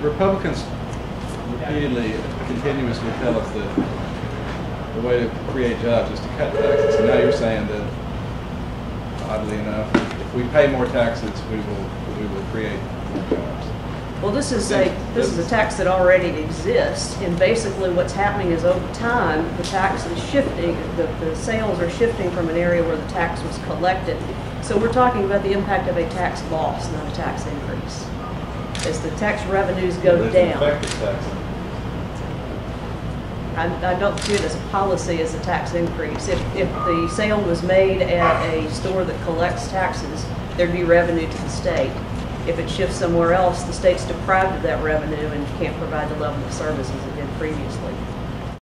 Republicans repeatedly, continuously tell us that the way to create jobs is to cut taxes. And now you're saying that, oddly enough, if we pay more taxes, we will create more jobs. Well, this is a tax that already exists, and basically what's happening is over time the tax is shifting, the sales are shifting from an area where the tax was collected. So we're talking about the impact of a tax loss, not a tax increase. As the tax revenues go down. I don't see it as a policy as a tax increase. If the sale was made at a store that collects taxes, there'd be revenue to the state. If it shifts somewhere else, the state's deprived of that revenue and can't provide the level of services it did previously.